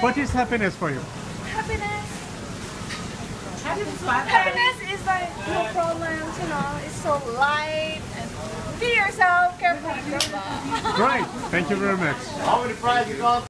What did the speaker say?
What is happiness for you? Happiness. Happiness is like no problems, you know. It's so light and be yourself, careful. Right. Thank you very much. How many prizes you got?